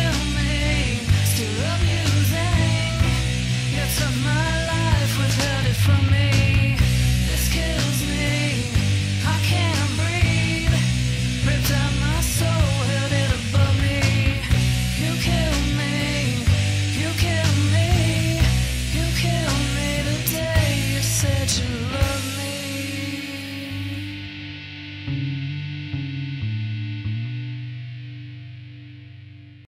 Still amusing, yet somehow